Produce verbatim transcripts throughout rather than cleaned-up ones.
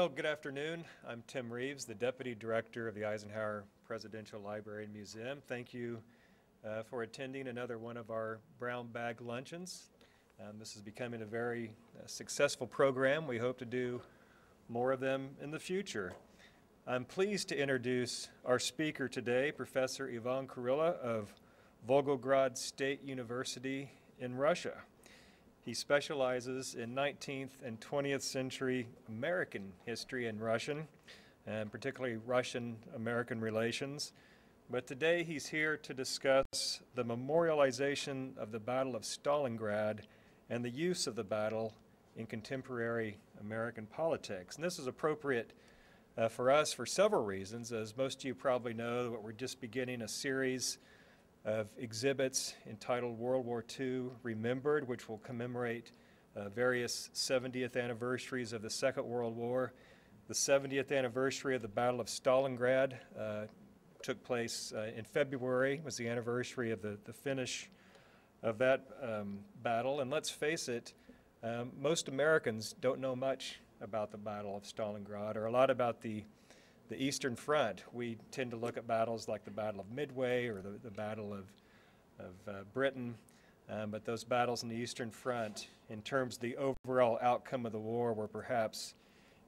Well, good afternoon. I'm Tim Reeves, the Deputy Director of the Eisenhower Presidential Library and Museum. Thank you uh, for attending another one of our brown bag luncheons. Um, this is becoming a very uh, successful program. We hope to do more of them in the future. I'm pleased to introduce our speaker today, Professor Ivan Kurilla of Volgograd State University in Russia. He specializes in nineteenth and twentieth century American history and Russian, and particularly Russian-American relations. But today he's here to discuss the memorialization of the Battle of Stalingrad and the use of the battle in contemporary American politics. And this is appropriate uh, for us for several reasons. As most of you probably know, we're just beginning a series of exhibits entitled World War Two Remembered, which will commemorate uh, various seventieth anniversaries of the Second World War. The seventieth anniversary of the Battle of Stalingrad uh, took place uh, in February, was the anniversary of the, the finish of that um, battle. And let's face it, um, most Americans don't know much about the Battle of Stalingrad or a lot about the The Eastern Front. We tend to look at battles like the Battle of Midway or the, the Battle of, of uh, Britain, um, but those battles in the Eastern Front, in terms of the overall outcome of the war, were perhaps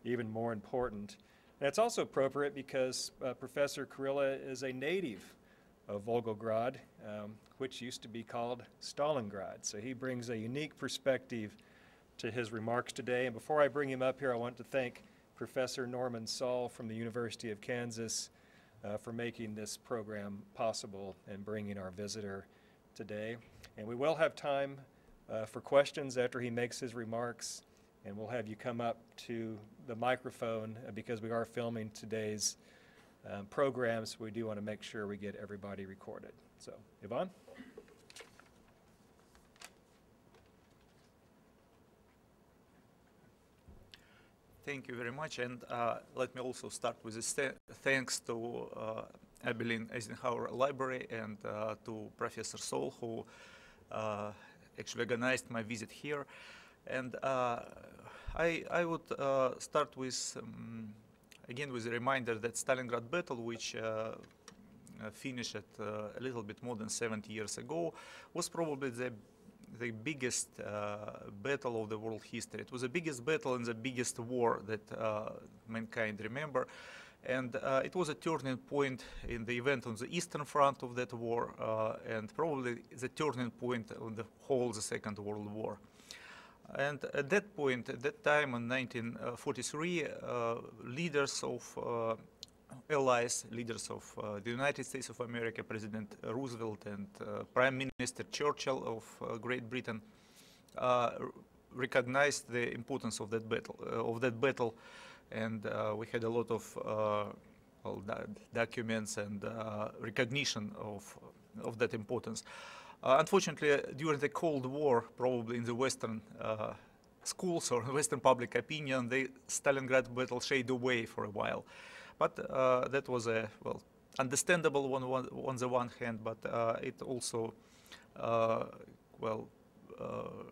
even more important. And it's also appropriate because uh, Professor Kurilla is a native of Volgograd, um, which used to be called Stalingrad. So he brings a unique perspective to his remarks today. And before I bring him up here, I want to thank Professor Norman Saul from the University of Kansas uh, for making this program possible and bringing our visitor today. And we will have time uh, for questions after he makes his remarks, and we'll have you come up to the microphone uh, because we are filming today's um, program, so we do want to make sure we get everybody recorded. So, Ivan? Thank you very much, and uh, let me also start with a thanks to uh, Abilene Eisenhower Library and uh, to Professor Saul, who uh, actually organized my visit here. And uh, I, I would uh, start with, um, again, with a reminder that Stalingrad battle, which uh, finished uh, a little bit more than seventy years ago, was probably the the biggest uh, battle of the world history. It was the biggest battle and the biggest war that uh, mankind remember. And uh, it was a turning point in the event on the Eastern Front of that war, uh, and probably the turning point on the whole the Second World War. And at that point, at that time in nineteen forty-three, uh, leaders of uh, allies, leaders of uh, the United States of America, President Roosevelt and uh, Prime Minister Churchill of uh, Great Britain, uh, recognized the importance of that battle. Uh, of that battle, and uh, we had a lot of uh, well, documents and uh, recognition of of that importance. Uh, unfortunately, during the Cold War, probably in the Western uh, schools or Western public opinion, the Stalingrad battle shaded away for a while. But uh, that was a, well, understandable one, one on the one hand, but uh, it also, uh, well, uh,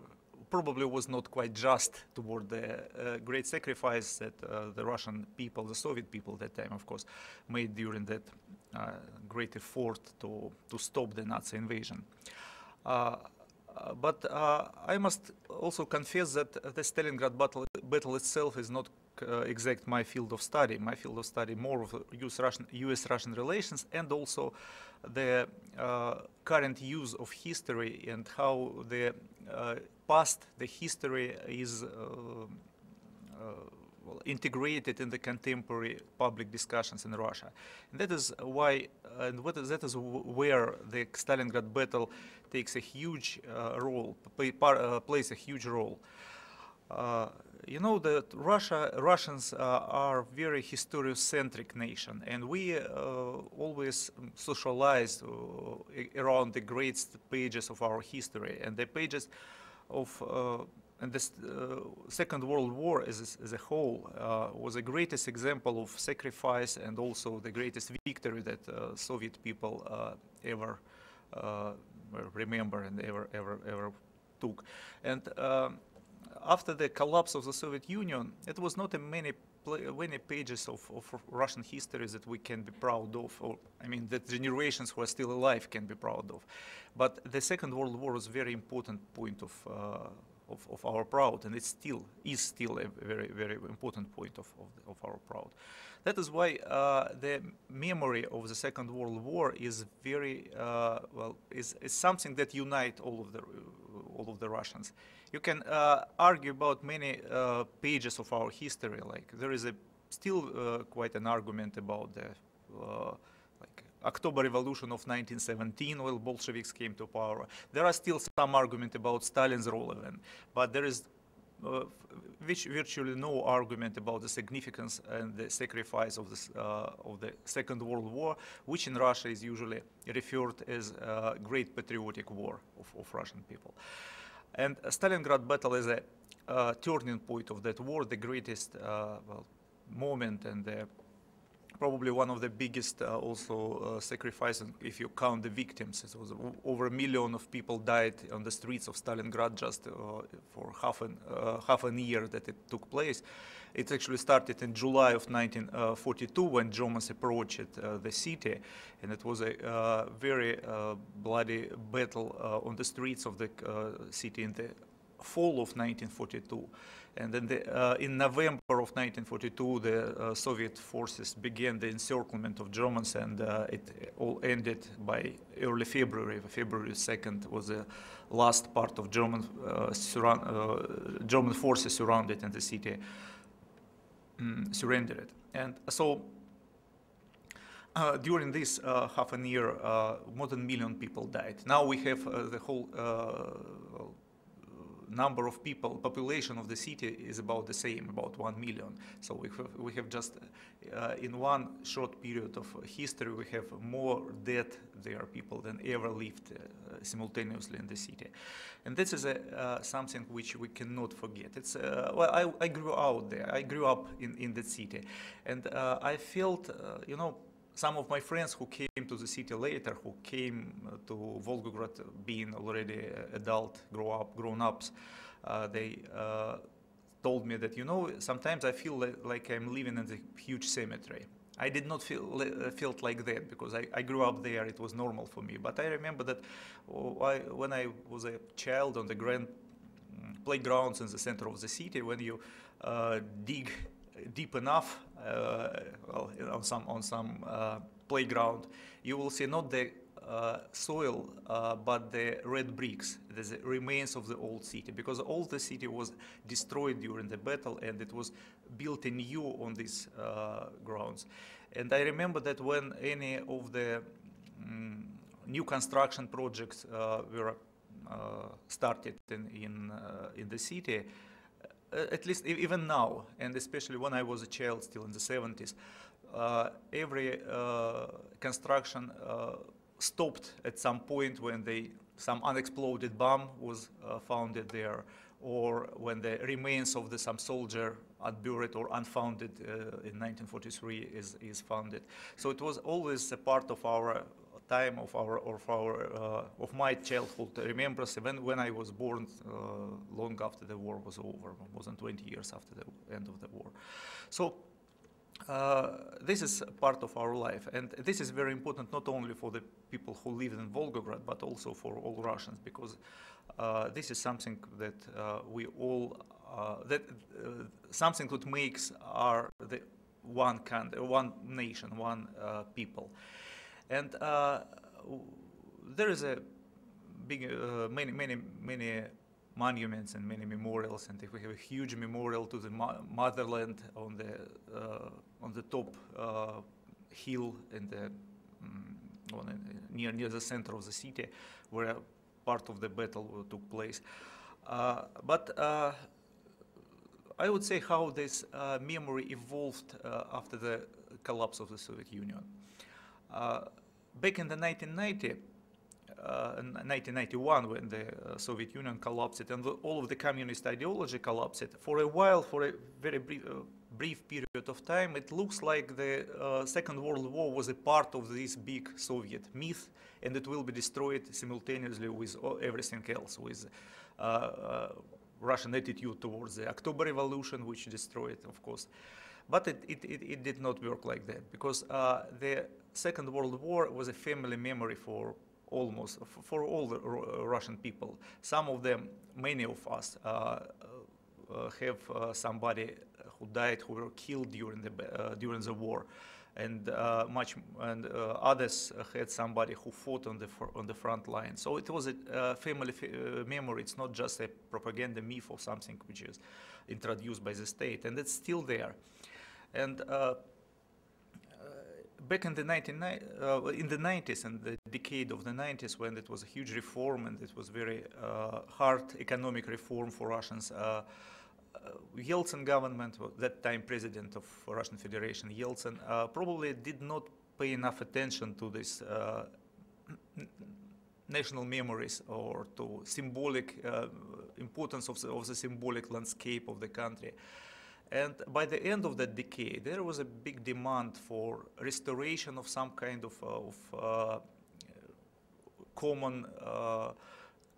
probably was not quite just toward the uh, great sacrifice that uh, the Russian people, the Soviet people at that time, of course, made during that uh, great effort to, to stop the Nazi invasion. Uh, but uh, I must also confess that the Stalingrad battle, battle itself is not Uh, exact my field of study. My field of study more of U S Russian relations, and also the uh, current use of history and how the uh, past, the history is uh, uh, well, integrated in the contemporary public discussions in Russia. And that is why, uh, and what is, that is where the Stalingrad battle takes a huge uh, role, play, uh, plays a huge role. Uh, You know that Russia, Russians uh, are very historiocentric nation, and we uh, always socialize uh, around the great pages of our history, and the pages of uh, and the uh, Second World War as, as a whole uh, was the greatest example of sacrifice and also the greatest victory that uh, Soviet people uh, ever uh, remember and ever ever ever took. And. Um, After the collapse of the Soviet Union, it was not a many many pages of, of Russian history that we can be proud of, or I mean that generations who are still alive can be proud of. But the Second World War was a very important point of, uh, of, of our proud, and it still is still a very, very important point of, of, the, of our proud. That is why uh, the memory of the Second World War is very, uh, well, is, is something that unites all of the all of the Russians. You can uh, argue about many uh, pages of our history. Like there is a still uh, quite an argument about the uh, like October Revolution of nineteen seventeen, when Bolsheviks came to power. There are still some argument about Stalin's role even, but there is uh, which virtually no argument about the significance and the sacrifice of this uh, of the Second World War, which in Russia is usually referred as uh, Great Patriotic War of, of Russian people. And Stalingrad battle is a uh, turning point of that war, the greatest uh, well, moment, and the, probably one of the biggest uh, also uh, sacrifices if you count the victims. It was over a million of people died on the streets of Stalingrad just uh, for half an uh, half an year that it took place. It actually started in July of nineteen forty-two when Germans approached uh, the city, and it was a uh, very uh, bloody battle uh, on the streets of the uh, city in the fall of nineteen forty-two. And then the, uh, in November of nineteen forty-two, the uh, Soviet forces began the encirclement of Germans, and uh, it all ended by early February. February second was the last part of German, uh, surround, uh, German forces surrounded and the city um, surrendered. And so Uh, during this uh, half a year, uh, more than a million people died. Now we have uh, the whole uh, number of people, population of the city is about the same, about one million. So we have, we have just, uh, in one short period of history, we have more dead there people than ever lived uh, simultaneously in the city. And this is a, uh, something which we cannot forget. It's, uh, well, I, I grew out there, I grew up in, in that city. And uh, I felt, uh, you know, some of my friends who came to the city later, who came to Volgograd being already adult, grow up, grown-ups, uh, they uh, told me that, you know, sometimes I feel like, like I'm living in a huge cemetery. I did not feel felt like that because I, I grew up there, it was normal for me. But I remember that I, when I was a child on the grand playgrounds in the center of the city, when you uh, dig deep enough uh, well, on some on some uh, playground, you will see not the uh, soil uh, but the red bricks, the remains of the old city, because all the city was destroyed during the battle and it was built anew on these uh, grounds. And I remember that when any of the um, new construction projects uh, were uh, started in in, uh, in the city, at least even now, and especially when I was a child still in the seventies, uh, every uh, construction uh, stopped at some point when they, some unexploded bomb was uh, found there, or when the remains of the, some soldier unburied or unfounded uh, in nineteen forty-three is, is founded. So it was always a part of our time, of our, of our, uh, of my childhood remembers, even when I was born uh, long after the war was over, more than twenty years after the end of the war. So uh, this is part of our life, and this is very important not only for the people who live in Volgograd, but also for all Russians, because uh, this is something that uh, we all, uh, that uh, something that makes our the one country, one nation, one uh, people. And uh, there is a big, uh, many, many, many monuments and many memorials, and we have a huge memorial to the motherland on the uh, on the top uh, hill in the um, on a, near near the center of the city, where part of the battle took place. Uh, but. Uh, I would say how this uh, memory evolved uh, after the collapse of the Soviet Union. Uh, back in the nineteen ninety, uh, nineteen ninety-one, when the uh, Soviet Union collapsed and the, all of the communist ideology collapsed, for a while, for a very brief, uh, brief period of time, it looks like the uh, Second World War was a part of this big Soviet myth, and it will be destroyed simultaneously with everything else, with uh, uh, Russian attitude towards the October Revolution, which destroyed, of course. But it, it, it, it did not work like that, because uh, the Second World War was a family memory for almost, for all the Russian people. Some of them, many of us, uh, uh, have uh, somebody who died, who were killed during the, uh, during the war. And uh, much, and uh, others had somebody who fought on the on the front line. So it was a uh, family f uh, memory. It's not just a propaganda myth or something which is introduced by the state, and it's still there. And uh, back in the nineteen, uh, in the nineties, and the decade of the nineties, when it was a huge reform and it was very uh, hard economic reform for Russians. Uh, Uh, Yeltsin government, that time president of Russian Federation, Yeltsin, uh, probably did not pay enough attention to this uh, national memories or to symbolic uh, importance of the, of the symbolic landscape of the country. And by the end of that decade, there was a big demand for restoration of some kind of, uh, of uh, common, uh,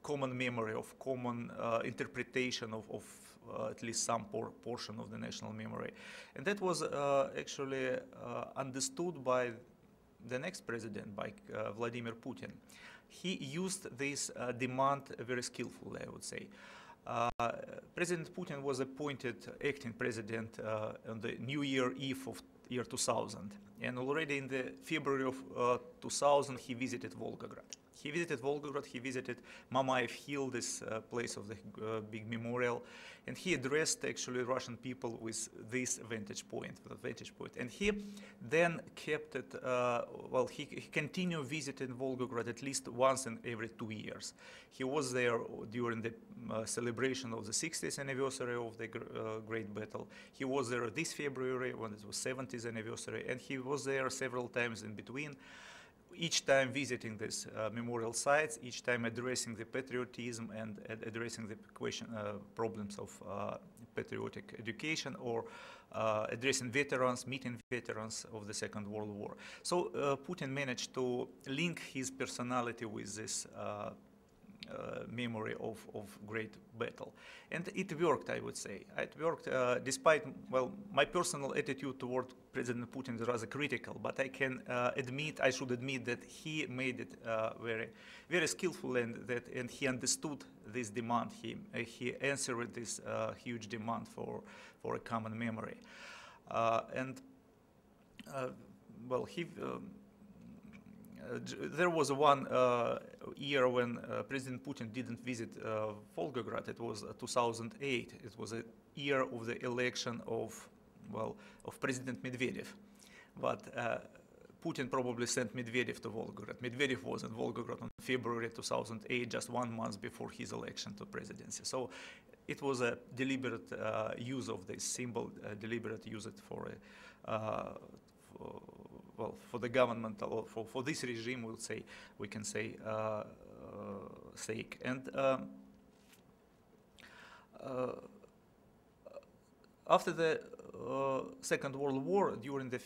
common memory, of common uh, interpretation of, of Uh, at least some por portion of the national memory. And that was uh, actually uh, understood by the next president, by uh, Vladimir Putin. He used this uh, demand very skillfully, I would say. Uh, President Putin was appointed acting president uh, on the New Year Eve of year two thousand. And already in the February of uh, two thousand, he visited Volgograd. He visited Volgograd, he visited Mamaev Hill, this uh, place of the uh, big memorial, and he addressed actually Russian people with this vantage point, with the vantage point. And he then kept it, uh, well, he, he continued visiting Volgograd at least once in every two years. He was there during the uh, celebration of the sixtieth anniversary of the uh, Great Battle. He was there this February when it was seventieth anniversary, and he was there several times in between. Each time visiting these uh, memorial sites, each time addressing the patriotism and ad addressing the question, uh, problems of uh, patriotic education, or uh, addressing veterans, meeting veterans of the Second World War. So uh, Putin managed to link his personality with this uh, Uh, memory of, of great battle. And it worked, I would say. It worked uh, despite, well, my personal attitude toward President Putin is rather critical, but I can uh, admit, I should admit that he made it uh, very, very skillful, and that, and he understood this demand. He, uh, he answered this uh, huge demand for, for a common memory. Uh, and, uh, well, he, um, Uh, there was one uh, year when uh, President Putin didn't visit uh, Volgograd. It was uh, two thousand eight. It was a year of the election of, well, of President Medvedev. But uh, Putin probably sent Medvedev to Volgograd. Medvedev was in Volgograd on February two thousand eight, just one month before his election to presidency. So it was a deliberate uh, use of this symbol, uh, deliberate use it for a, uh, for well, for the government, or for, for this regime, we'll say, we can say, uh, uh, sake. And uh, uh, after the uh, Second World War, during the f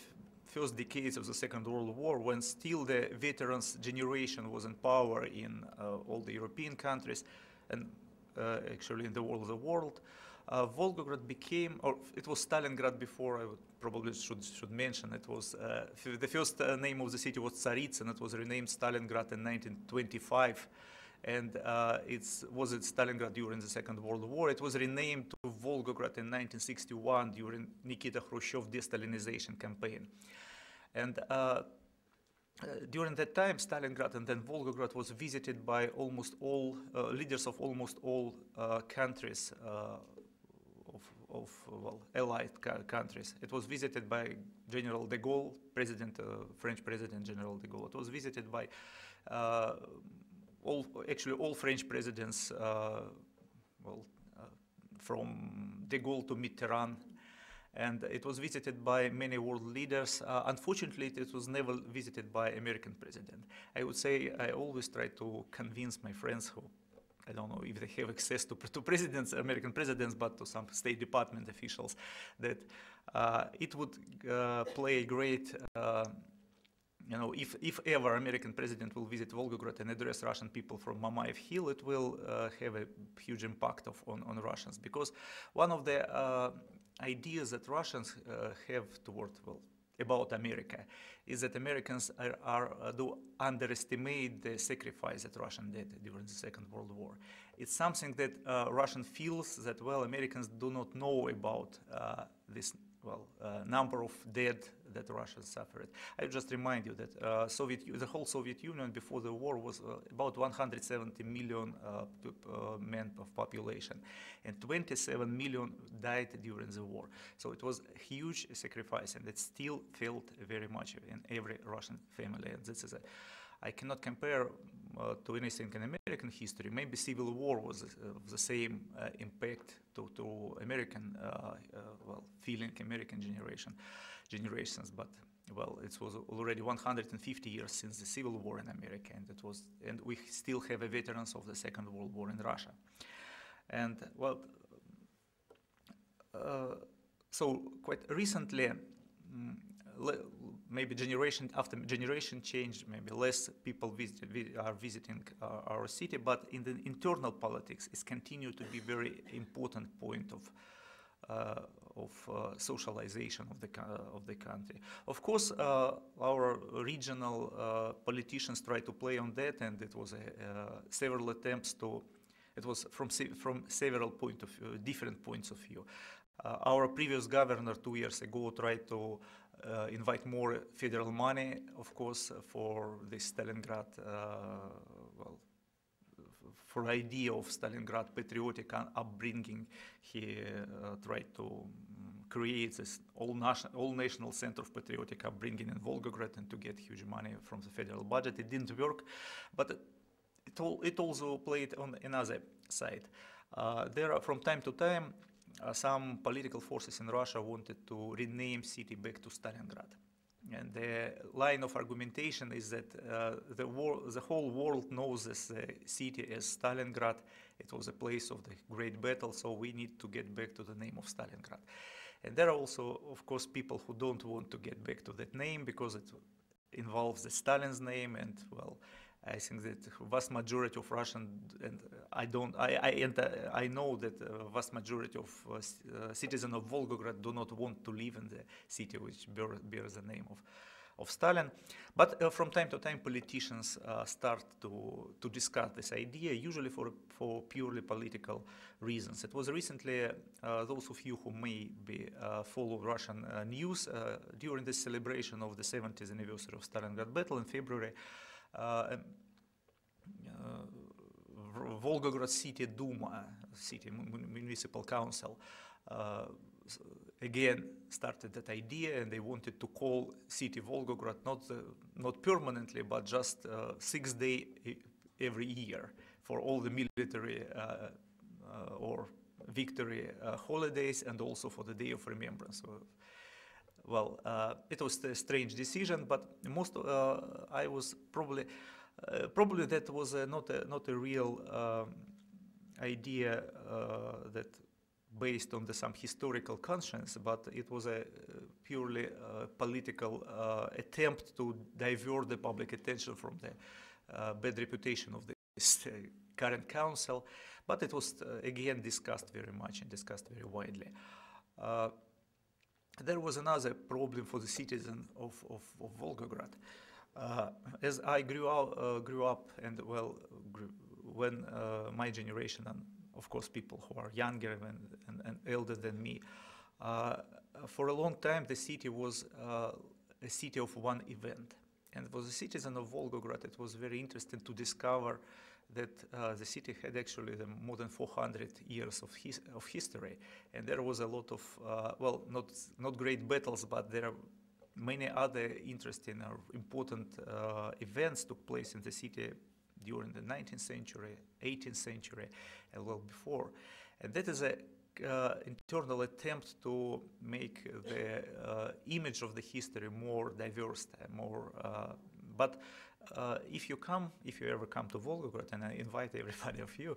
first decades of the Second World War, when still the veterans generation was in power in uh, all the European countries, and uh, actually in the whole of the world, Uh, Volgograd became, or it was Stalingrad before, I would probably should, should mention, it was, uh, the first uh, name of the city was Tsaritsyn, it was renamed Stalingrad in nineteen twenty-five, and uh, it was at Stalingrad during the Second World War. It was renamed to Volgograd in nineteen sixty-one during Nikita Khrushchev's de-Stalinization campaign. And uh, Uh, during that time, Stalingrad and then Volgograd was visited by almost all uh, leaders of almost all uh, countries, uh, of, of well, allied countries. It was visited by General de Gaulle, President, uh, French President General de Gaulle. It was visited by uh, all, actually all French presidents, uh, well, uh, from de Gaulle to Mitterrand. And it was visited by many world leaders. Uh, unfortunately, it was never visited by American president. I would say I always try to convince my friends who, I don't know if they have access to, to presidents, American presidents, but to some State Department officials, that uh, it would uh, play a great uh, you know, if, if ever American president will visit Volgograd and address Russian people from Mamaev Hill, it will uh, have a huge impact of, on, on Russians, because one of the uh, ideas that Russians uh, have toward, well, about America is that Americans are, are uh, do underestimate the sacrifice that Russians did during the Second World War. It's something that uh, Russian feels that, well, Americans do not know about uh, this, well, uh, number of dead that Russians suffered. I just remind you that uh, Soviet, the whole Soviet Union before the war was uh, about one hundred seventy million uh, uh, men of population, and twenty-seven million died during the war. So it was a huge sacrifice, and it's still felt very much in every Russian family. And this is a, I cannot compare uh, to anything in American history. Maybe Civil War was uh, the same uh, impact to, to American, uh, uh, well, feeling American generation, generations. But, well, it was already one hundred fifty years since the Civil War in America, and it was, and we still have a veterans of the Second World War in Russia. And, well, uh, so quite recently, mm, maybe generation after generation change, maybe less people visit, are visiting our, our city, but in the internal politics, it's continued to be very important point of uh, of uh, socialization of the uh, of the country. Of course, uh, our regional uh, politicians try to play on that, and it was a, uh, several attempts to. It was from from several point of uh, different points of view. Uh, our previous governor two years ago tried to. Uh, invite more federal money, of course, for the Stalingrad, uh, well, for idea of Stalingrad patriotic upbringing. He uh, tried to um, create this all national, all national center of patriotic upbringing in Volgograd and to get huge money from the federal budget. It didn't work, but it all, it also played on another side. Uh, there are from time to time. Uh, some political forces in Russia wanted to rename city back to Stalingrad. And the line of argumentation is that uh, the, war, the whole world knows this uh, city as Stalingrad. It was a place of the great battle, so we need to get back to the name of Stalingrad. And there are also, of course, people who don't want to get back to that name because it involves the Stalin's name, and, well, I think that vast majority of Russian, and I don't, I, I, and I know that vast majority of uh, citizens of Volgograd do not want to live in the city which bear, bears the name of, of Stalin. But uh, from time to time, politicians uh, start to to discuss this idea, usually for for purely political reasons. It was recently, uh, those of you who may be uh, follow Russian uh, news uh, during the celebration of the seventieth anniversary of Stalingrad battle in February. Uh, uh, Volgograd City Duma, City Municipal Council, uh, again started that idea, and they wanted to call city Volgograd not uh, not permanently, but just uh, six day every year for all the military uh, uh, or victory uh, holidays, and also for the Day of Remembrance. So, well, uh, it was a strange decision, but most uh, I was probably uh, probably that was uh, not a, not a real um, idea uh, that based on the, some historical conscience, but it was a purely uh, political uh, attempt to divert the public attention from the uh, bad reputation of this uh, current council. But it was uh, again discussed very much and discussed very widely. Uh, There was another problem for the citizens of, of, of Volgograd. Uh, as I grew up, uh, grew up and, well, grew, when uh, my generation, and of course people who are younger and, and, and elder than me, uh, for a long time the city was uh, a city of one event. And for the citizen of Volgograd, it was very interesting to discover that uh, the city had actually the more than four hundred years of, his of history, and there was a lot of, uh, well, not, not great battles, but there are many other interesting or important uh, events took place in the city during the nineteenth century, eighteenth century, and well before. And that is an uh, internal attempt to make the uh, image of the history more diverse, more uh, But uh, if you come, if you ever come to Volgograd, and I invite everybody of you,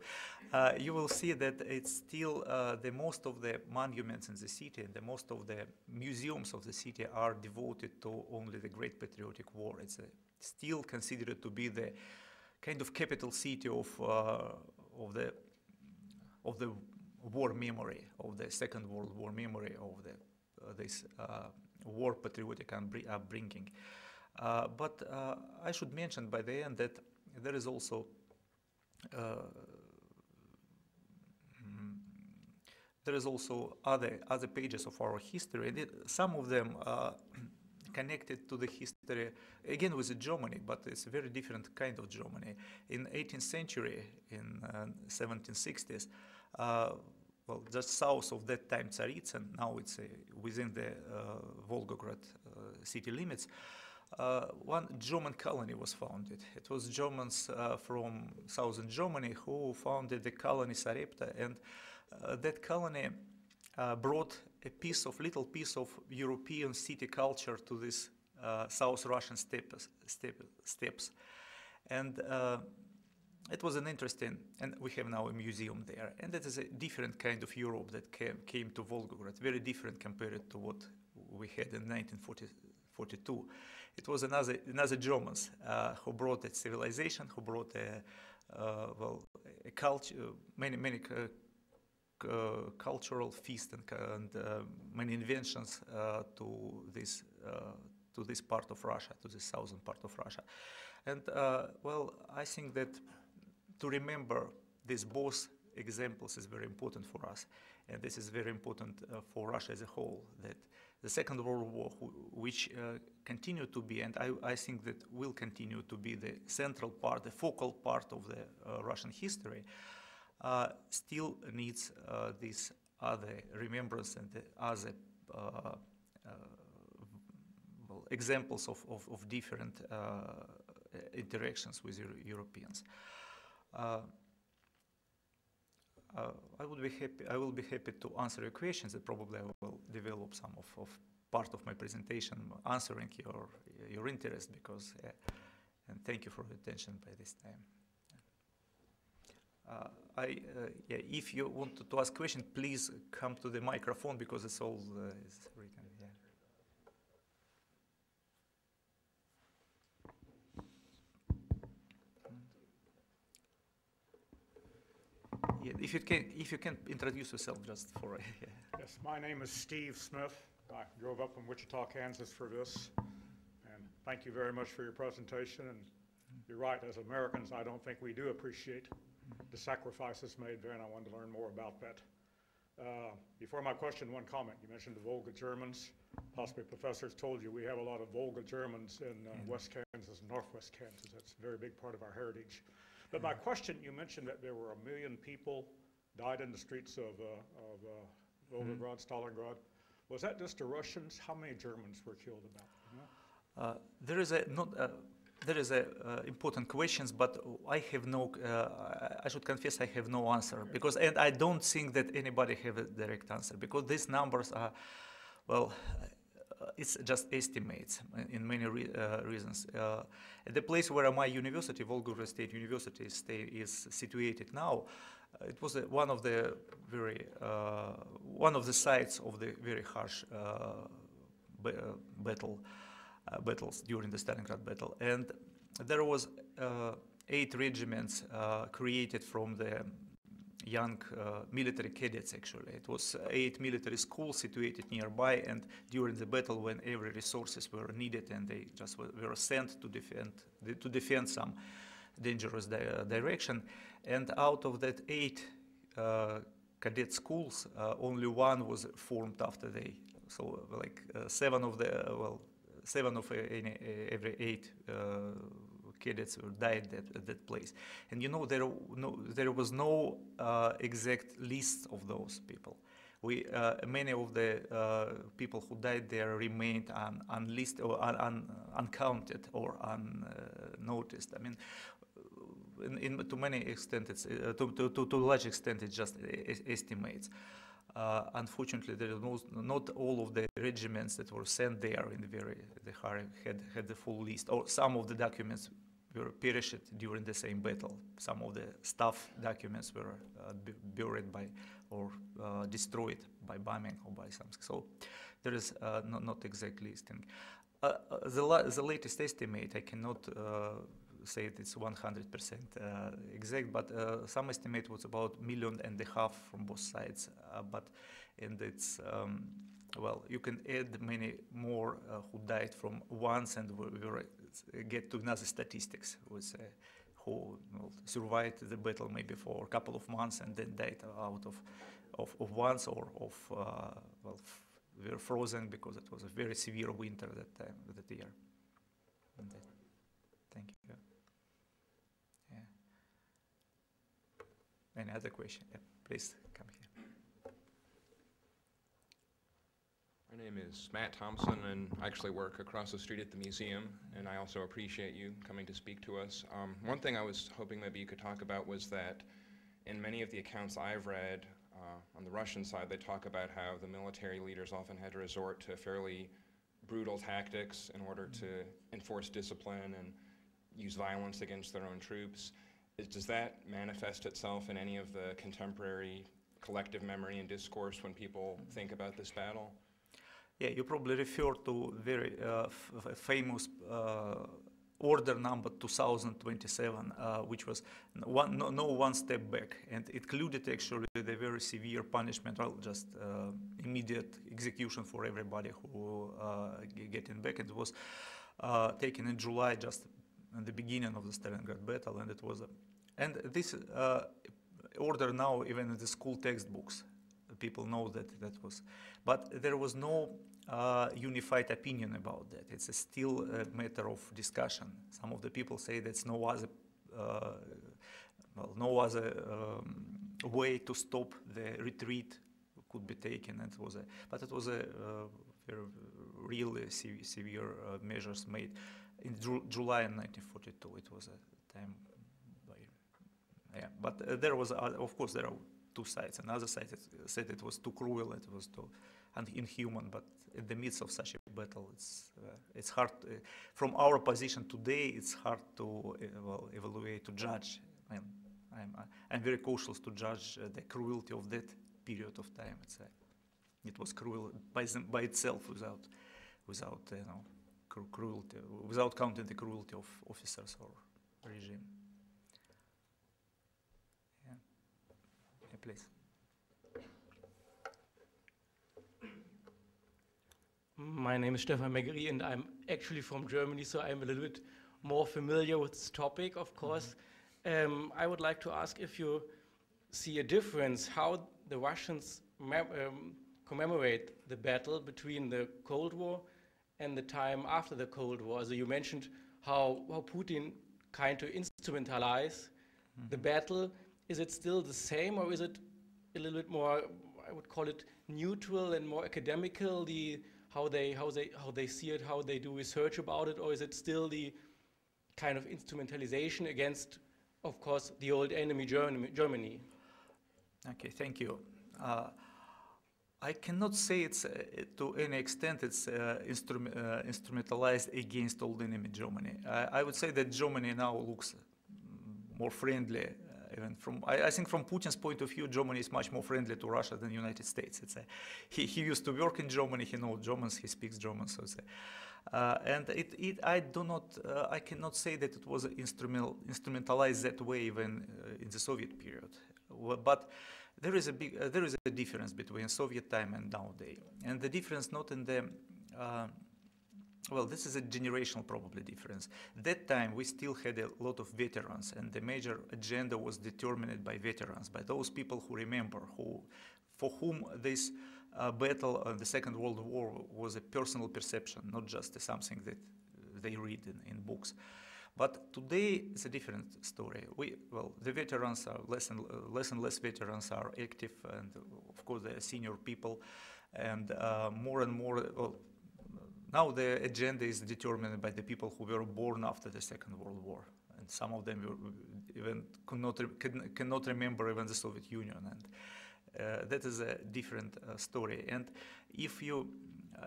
uh, you will see that it's still uh, the most of the monuments in the city and the most of the museums of the city are devoted to only the Great Patriotic War. It's uh, still considered to be the kind of capital city of uh, of the of the war memory, of the Second World War memory, of the uh, this uh, war patriotic upbringing. Uh, but uh, I should mention by the end that there is also uh, there is also other other pages of our history, and it, some of them are connected to the history again with Germany, but it's a very different kind of Germany. In eighteenth century, in uh, seventeen sixties. Uh, Well, just south of that time, Tsaritsyn, now it's uh, within the uh, Volgograd uh, city limits, uh, one German colony was founded. It was Germans uh, from southern Germany who founded the colony Sarepta, and uh, that colony uh, brought a piece of, little piece of European city culture to this uh, South Russian steppes, steppe, steppes. And uh, it was an interesting, and we have now a museum there, and that is a different kind of Europe that came, came to Volgograd, very different compared to what we had in nineteen forty-two. It was another, another Germans uh, who brought that civilization, who brought a, uh, well, a culture, many, many uh, uh, cultural feasts and, and uh, many inventions uh, to this uh, to this part of Russia, to the southern part of Russia. And uh, well, I think that to remember these both examples is very important for us, and this is very important uh, for Russia as a whole, that the Second World War, which uh, continued to be, and I, I think that will continue to be the central part, the focal part of the uh, Russian history, uh, still needs uh, this other remembrance and the other uh, uh, well, examples of, of, of different uh, interactions with Euro Europeans. Uh, uh, I would be happy. I will be happy to answer your questions. And probably I will develop some of, of part of my presentation answering your your interest. Because uh, and thank you for your attention by this time. Uh, I uh, yeah. If you want to, to ask questions, please come to the microphone because it's all uh, is written. Yeah. Yeah, if you can, if you can introduce yourself just for a... Yeah. Yes, my name is Steve Smith. I drove up from Wichita, Kansas for this, and thank you very much for your presentation. And you're right, as Americans, I don't think we do appreciate the sacrifices made there, and I wanted to learn more about that. Uh, before my question, one comment. You mentioned the Volga Germans. Possibly professors told you we have a lot of Volga Germans in uh, West Kansas, Northwest Kansas. That's a very big part of our heritage. But my question, you mentioned that there were a million people died in the streets of, uh, of uh, Volgograd, mm-hmm. Stalingrad. Was that just the Russians? How many Germans were killed about? Mm-hmm. uh, there is a not uh, there is a uh, important questions, but I have no. Uh, I should confess I have no answer because, and I don't think that anybody have a direct answer because these numbers are, well. It's just estimates in many re uh, reasons. Uh, the place where my university, Volgograd State University, stay, is situated now, uh, it was a, one of the very uh, one of the sites of the very harsh uh, ba battle uh, battles during the Stalingrad battle, and there was uh, eight regiments uh, created from the young uh, military cadets, actually. It was eight military schools situated nearby, and during the battle when every resources were needed and they just were sent to defend to defend some dangerous di direction. And out of that eight uh, cadet schools, uh, only one was formed after they, so like uh, seven of the, uh, well, seven of any, every eight uh, cadets were died at, at that place. And you know, there, no, there was no uh, exact list of those people. We, uh, many of the uh, people who died there remained un, unlisted or un, un, uncounted or unnoticed. Uh, I mean, in, in, to many extent, it's, uh, to, to, to large extent, it's just estimates. Uh, unfortunately, there was not all of the regiments that were sent there in the very the hurry had had the full list, or some of the documents were perished during the same battle. Some of the staff documents were uh, buried by or uh, destroyed by bombing or by something. So there is uh, not, not exact listing. Uh, the, la the latest estimate, I cannot uh, say it, it's one hundred percent uh, exact, but uh, some estimate was about million and a half from both sides. Uh, but and it's um, well, you can add many more uh, who died from once and were, were get to another statistics, with uh, who well, survived the battle maybe for a couple of months and then died out of of, of once or of uh, well, were frozen because it was a very severe winter that time that year. And that, thank you. Yeah. Any other question? Yeah, please come here. My name is Matt Thompson, and I actually work across the street at the museum, and I also appreciate you coming to speak to us. Um, one thing I was hoping maybe you could talk about was that in many of the accounts I've read, uh, on the Russian side, they talk about how the military leaders often had to resort to fairly brutal tactics in order mm-hmm. to enforce discipline and use violence against their own troops. Is, does that manifest itself in any of the contemporary collective memory and discourse when people mm-hmm. think about this battle? Yeah, you probably refer to very uh, f famous uh, order number two thousand twenty-seven, uh, which was one, no, no one step back, and included actually the very severe punishment, or just uh, immediate execution for everybody who uh, getting back. It was uh, taken in July, just at the beginning of the Stalingrad battle, and it was, a, and this uh, order now even in the school textbooks. People know that that was, but there was no uh, unified opinion about that. It's a still a matter of discussion. Some of the people say that's no other, uh, well, no other um, way to stop the retreat could be taken. And it was a, but it was a uh, very real uh, se severe uh, measures made in Ju July nineteen forty-two. It was a time, by, yeah. But uh, there was, uh, of course, there are. Two sides. Another side said it was too cruel, it was too inhuman. But in the midst of such a battle, it's uh, it's hard. Uh, from our position today, it's hard to uh, well, evaluate, to judge. I'm I'm, I'm very cautious to judge uh, the cruelty of that period of time. It's, uh, it was cruel by by itself, without without you know cru cruelty, without counting the cruelty of officers or regime. Please. My name is Stefan Megeri, and I'm actually from Germany, so I'm a little bit more familiar with this topic, of course. Mm-hmm. um, I would like to ask if you see a difference how the Russians um, commemorate the battle between the Cold War and the time after the Cold War. So you mentioned how, how Putin kind of instrumentalized mm-hmm. the battle. Is it still the same, or is it a little bit more, I would call it neutral and more academical, the how they how they how they see it, how they do research about it, or is it still the kind of instrumentalization against, of course, the old enemy Germany? Germany? Okay, thank you. Uh, I cannot say it's uh, to any extent it's uh, instrum uh, instrumentalized against old enemy Germany. I, I would say that Germany now looks more friendly. Even from, I, I think from Putin's point of view, Germany is much more friendly to Russia than the United States. It's a, he, he used to work in Germany, he knows Germans, he speaks German, so it's a, uh, and it, it, I do not, uh, I cannot say that it was instrumental, instrumentalized that way even uh, in the Soviet period. Well, but there is a big, uh, there is a difference between Soviet time and nowadays, and the difference not in the. Uh, Well, this is a generational probably difference. That time we still had a lot of veterans, and the major agenda was determined by veterans, by those people who remember, who, for whom this uh, battle, uh, the Second World War, was a personal perception, not just uh, something that they read in, in books. But today it's a different story. We, well, the veterans are less and uh, less and less veterans are active, and uh, of course they are senior people, and uh, more and more. Uh, Now the agenda is determined by the people who were born after the Second World War, and some of them were even could not re cannot remember even the Soviet Union, and Uh, that is a different uh, story, and if you,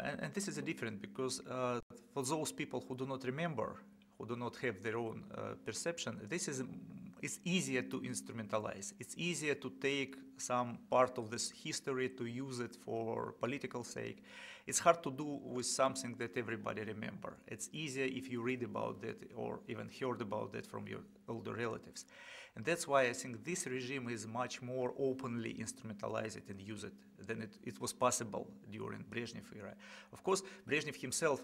and, and this is a different because uh, for those people who do not remember, who do not have their own uh, perception, this is it's easier to instrumentalize. It's easier to take some part of this history to use it for political sake. It's hard to do with something that everybody remember. It's easier if you read about that or even heard about that from your older relatives. And that's why I think this regime is much more openly instrumentalized and used than it, it was possible during Brezhnev era. Of course, Brezhnev himself,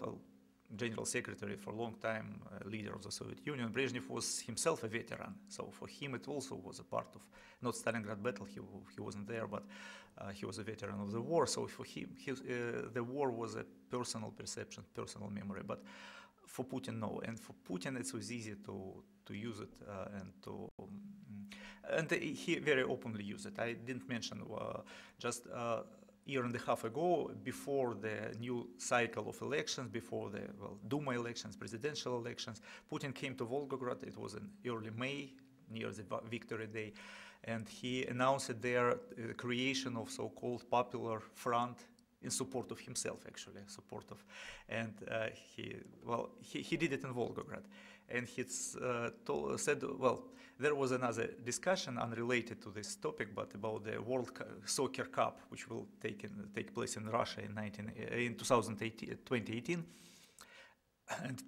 General Secretary for a long time, uh, leader of the Soviet Union, Brezhnev was himself a veteran. So for him it also was a part of, not Stalingrad battle, he, he wasn't there, but uh, he was a veteran of the war. So for him, his, uh, the war was a personal perception, personal memory. But for Putin, no. And for Putin it was easy to, to use it uh, and to... Um, and he very openly used it. I didn't mention uh, just... Uh, year and a half ago, before the new cycle of elections, before the well, Duma elections, presidential elections, Putin came to Volgograd. It was in early May, near the Victory Day, and he announced there the creation of so-called Popular Front in support of himself, actually, support of, and uh, he, well, he, he did it in Volgograd. And he uh, said, well, there was another discussion unrelated to this topic, but about the World Soccer Cup, which will take, in, take place in Russia in, nineteen, in twenty eighteen. And,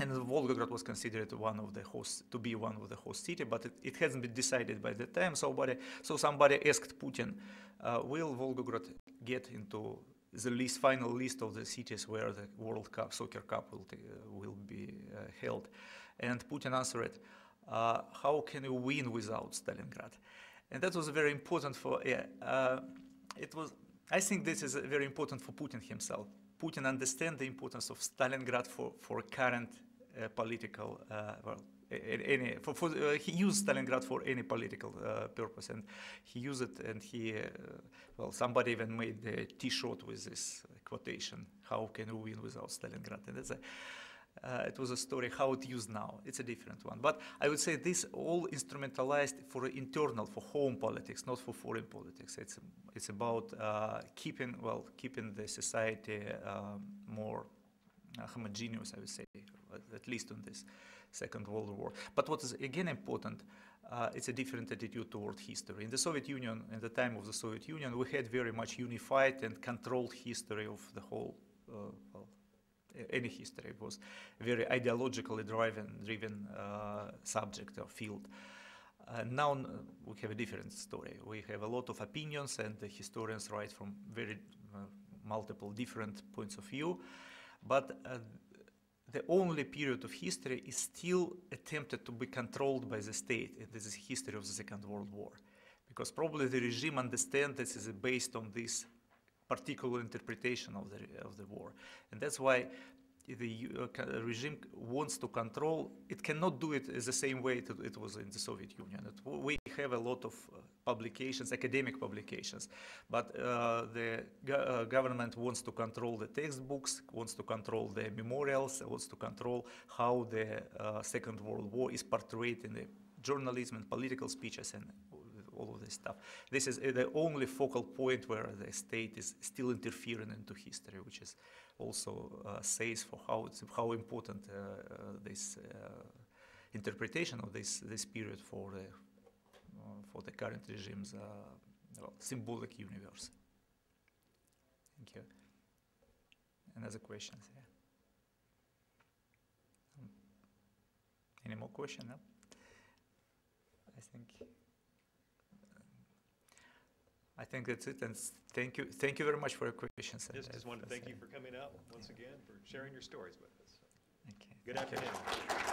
and Volgograd was considered one of the host, to be one of the host cities, but it, it hasn't been decided by that time. Somebody, so somebody asked Putin, uh, will Volgograd get into the list, final list of the cities where the World Cup, Soccer Cup will, uh, will be uh, held. And Putin answered, uh, how can you win without Stalingrad? And that was very important for, yeah, uh, it was, I think this is very important for Putin himself. Putin understands the importance of Stalingrad for, for current uh, political, uh, well, any, for, for, uh, he used Stalingrad for any political uh, purpose, and he used it, and he, uh, well, somebody even made the T-shirt with this quotation, how can you win without Stalingrad? And that's a, uh, it was a story how it's used now. It's a different one. But I would say this all instrumentalized for internal, for home politics, not for foreign politics. It's, it's about uh, keeping, well, keeping the society um, more uh, homogeneous, I would say, at least on this Second World War. But what is again important, uh, it's a different attitude toward history. In the Soviet Union, in the time of the Soviet Union, we had very much unified and controlled history of the whole, uh, well, any history. It was very ideologically driven, driven uh, subject or field. Uh, now uh, we have a different story. We have a lot of opinions, and the historians write from very uh, multiple different points of view. But uh, the only period of history is still attempted to be controlled by the state, and this is history of the Second World War. Because probably the regime understands this is based on this particular interpretation of the, of the war. And that's why the uh, regime wants to control. It cannot do it the same way it, it was in the Soviet Union. It, we have a lot of uh, publications, academic publications, but uh, the go uh, government wants to control the textbooks, wants to control the memorials, wants to control how the uh, Second World War is portrayed in the journalism and political speeches and all of this stuff. This is uh, the only focal point where the state is still interfering into history, which is also uh, says for how it's, how important uh, uh, this uh, interpretation of this this period for the uh, for the current regime's uh, well, symbolic universe. Thank you. Another questions? Yeah. Any more questions? No? I think. I think that's it, and thank you, thank you very much for your questions. Just, just want to thank you for coming out once again, for sharing your stories with us. Okay. Good afternoon.